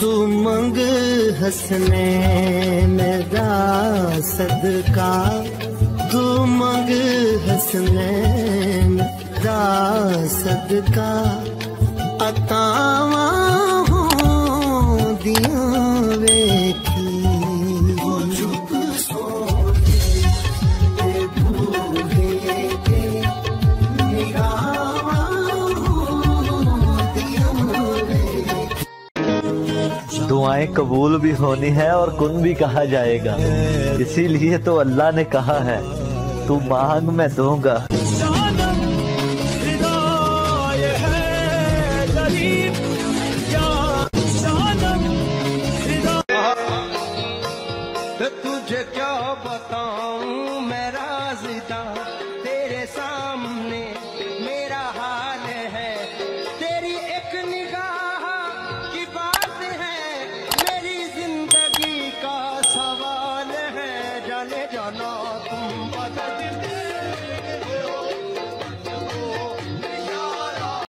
तू मंग हसने में दासद का, तू मंग हसने में दासद का, अतावा हो दिया वे की वो चुप सोते भूले के निगावा हो दिया। दुआएं कबूल भी होनी है और कुन भी कहा जाएगा, इसीलिए तो अल्लाह ने कहा है तू मांग मैं दूंगा। तुझे क्या बताऊं मैं राज़िदा, तेरे सामने मेरा हाल है, तेरी एक निगाह की बात है, मेरी जिंदगी का सवाल है, जाने जाना तुम बता दे।